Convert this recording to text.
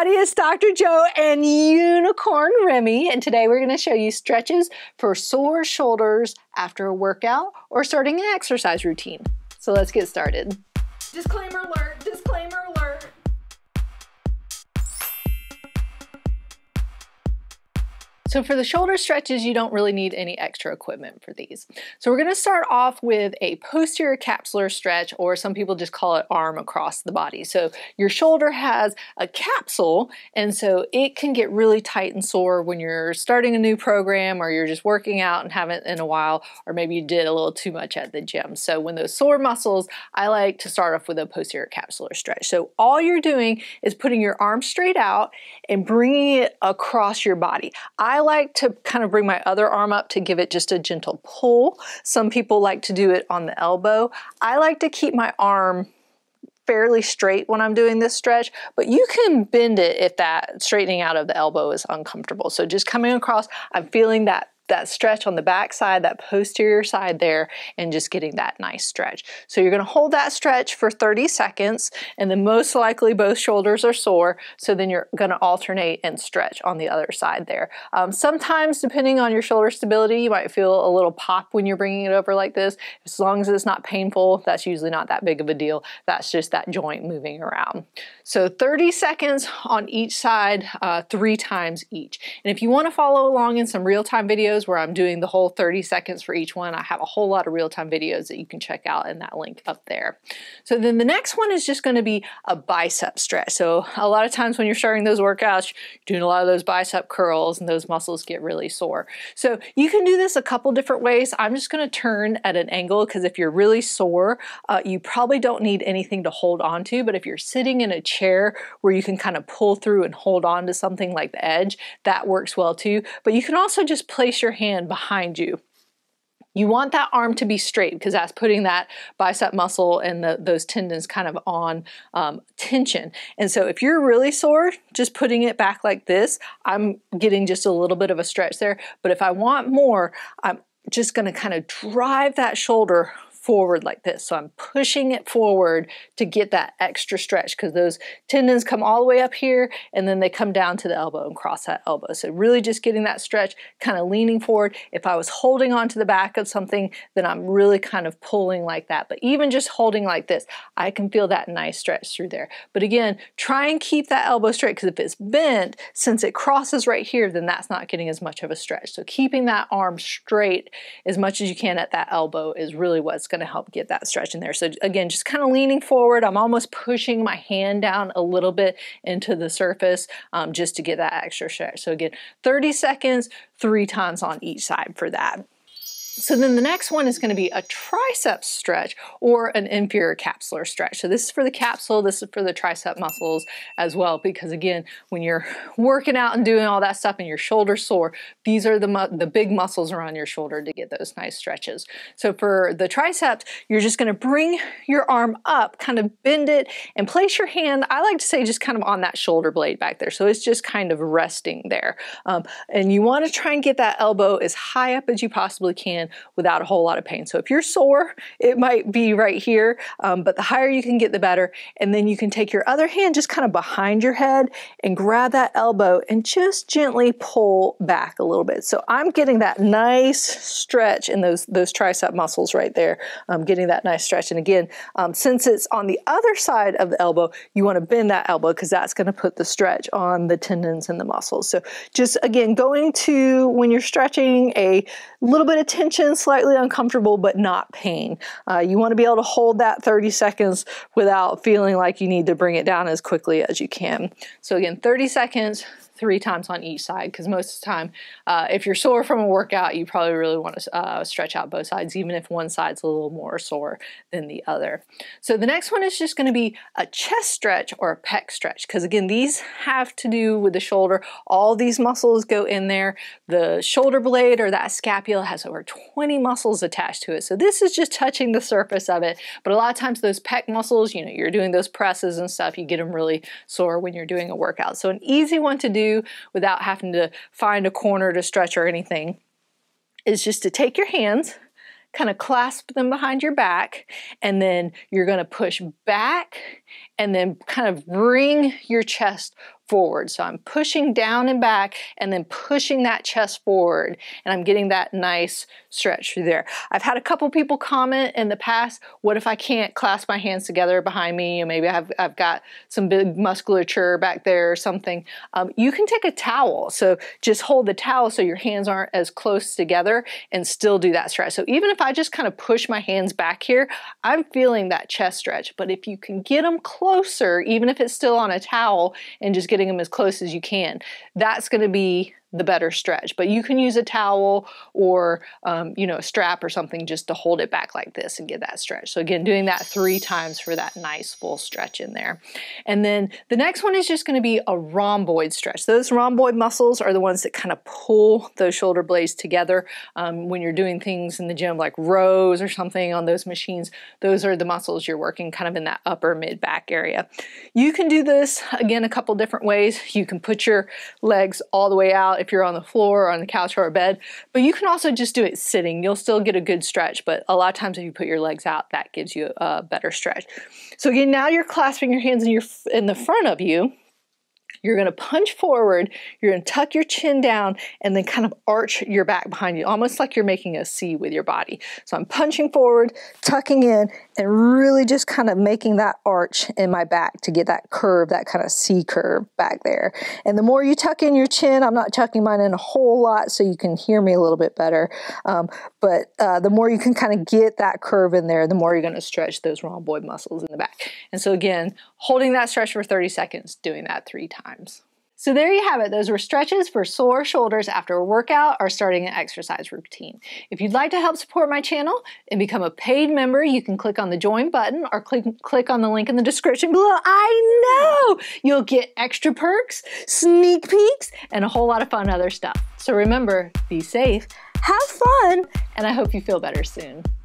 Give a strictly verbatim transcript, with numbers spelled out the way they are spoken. everybody, it's Doctor Joe and Unicorn Remy, and today we're going to show you stretches for sore shoulders after a workout or starting an exercise routine. So let's get started. Disclaimer alert, disclaimer alert. So for the shoulder stretches, you don't really need any extra equipment for these. So we're going to start off with a posterior capsular stretch, or some people just call it arm across the body. So your shoulder has a capsule, and so it can get really tight and sore when you're starting a new program, or you're just working out and haven't in a while, or maybe you did a little too much at the gym. So when those sore muscles, I like to start off with a posterior capsular stretch. So all you're doing is putting your arm straight out and bringing it across your body. I I like to kind of bring my other arm up to give it just a gentle pull. Some people like to do it on the elbow. I like to keep my arm fairly straight when I'm doing this stretch, but you can bend it if that straightening out of the elbow is uncomfortable. So just coming across, I'm feeling that that stretch on the back side, that posterior side there, and just getting that nice stretch. So you're gonna hold that stretch for thirty seconds, and then most likely both shoulders are sore, so then you're gonna alternate and stretch on the other side there. Um, sometimes, depending on your shoulder stability, you might feel a little pop when you're bringing it over like this. As long as it's not painful, that's usually not that big of a deal. That's just that joint moving around. So thirty seconds on each side, uh, three times each. And if you wanna follow along in some real-time videos, where I'm doing the whole thirty seconds for each one. I have a whole lot of real-time videos that you can check out in that link up there. So then the next one is just going to be a bicep stretch. So a lot of times when you're starting those workouts, you're doing a lot of those bicep curls and those muscles get really sore. So you can do this a couple different ways. I'm just going to turn at an angle because if you're really sore, uh, you probably don't need anything to hold on to, but if you're sitting in a chair where you can kind of pull through and hold on to something like the edge, that works well too. But you can also just place your your hand behind you. You want that arm to be straight because that's putting that bicep muscle and the, those tendons kind of on um, tension. And so if you're really sore, just putting it back like this, I'm getting just a little bit of a stretch there. But if I want more, I'm just going to kind of drive that shoulder forward like this. So I'm pushing it forward to get that extra stretch because those tendons come all the way up here and then they come down to the elbow and cross that elbow. So really just getting that stretch, kind of leaning forward. If I was holding onto the back of something, then I'm really kind of pulling like that. But even just holding like this, I can feel that nice stretch through there. But again, try and keep that elbow straight because if it's bent, since it crosses right here, then that's not getting as much of a stretch. So keeping that arm straight as much as you can at that elbow is really what's going to help get that stretch in there. So again, just kind of leaning forward. I'm almost pushing my hand down a little bit into the surface um, just to get that extra stretch. So again, thirty seconds, three times on each side for that. So then the next one is going to be a tricep stretch or an inferior capsular stretch. So this is for the capsule, this is for the tricep muscles as well, because again, when you're working out and doing all that stuff and your shoulder's sore, these are the, the big muscles around your shoulder to get those nice stretches. So for the triceps, you're just going to bring your arm up, kind of bend it, and place your hand, I like to say just kind of on that shoulder blade back there. So it's just kind of resting there. Um, and you want to try and get that elbow as high up as you possibly can without a whole lot of pain. So if you're sore, it might be right here, um, but the higher you can get, the better. And then you can take your other hand just kind of behind your head and grab that elbow and just gently pull back a little bit. So I'm getting that nice stretch in those, those tricep muscles right there. I'm getting that nice stretch. And again, um, since it's on the other side of the elbow, you want to bend that elbow because that's going to put the stretch on the tendons and the muscles. So just again, going to, when you're stretching, a little bit of tension, slightly uncomfortable, but not pain. Uh, you want to be able to hold that thirty seconds without feeling like you need to bring it down as quickly as you can. So again, thirty seconds, three times on each side, because most of the time, uh, if you're sore from a workout, you probably really want to uh, stretch out both sides, even if one side's a little more sore than the other. So the next one is just going to be a chest stretch or a pec stretch, because again, these have to do with the shoulder. All these muscles go in there. The shoulder blade or that scapula has over twenty muscles attached to it. So this is just touching the surface of it, but a lot of times those pec muscles, you know, you're doing those presses and stuff, you get them really sore when you're doing a workout. So an easy one to do without having to find a corner to stretch or anything is just to take your hands, kind of clasp them behind your back, and then you're going to push back and then kind of bring your chest forward. So I'm pushing down and back and then pushing that chest forward, and I'm getting that nice stretch through there. I've had a couple people comment in the past, what if I can't clasp my hands together behind me, and maybe I've, I've got some big musculature back there or something. Um, you can take a towel, so just hold the towel so your hands aren't as close together and still do that stretch. So even if I just kind of push my hands back here, I'm feeling that chest stretch, but if you can get them closer, even if it's still on a towel, and just get getting them as close as you can, that's going to be the better stretch. But you can use a towel or um, you know, a strap or something just to hold it back like this and get that stretch. So again, doing that three times for that nice full stretch in there. And then the next one is just going to be a rhomboid stretch. Those rhomboid muscles are the ones that kind of pull those shoulder blades together. Um, when you're doing things in the gym like rows or something on those machines, those are the muscles you're working kind of in that upper mid back area. You can do this again a couple different ways. You can put your legs all the way out if you're on the floor or on the couch or a bed, but you can also just do it sitting. You'll still get a good stretch, but a lot of times if you put your legs out, that gives you a better stretch. So again, now you're clasping your hands in, your, in the front of you. You're going to punch forward, you're going to tuck your chin down, and then kind of arch your back behind you, almost like you're making a C with your body. So I'm punching forward, tucking in, and really just kind of making that arch in my back to get that curve, that kind of C curve back there. And the more you tuck in your chin, I'm not tucking mine in a whole lot so you can hear me a little bit better, um, but uh, the more you can kind of get that curve in there, the more you're going to stretch those rhomboid muscles in the back. And so again, holding that stretch for thirty seconds, doing that three times. So there you have it. Those were stretches for sore shoulders after a workout or starting an exercise routine. If you'd like to help support my channel and become a paid member, you can click on the join button or click, click on the link in the description below. I know you'll get extra perks, sneak peeks, and a whole lot of fun other stuff. So remember, be safe, have fun, and I hope you feel better soon.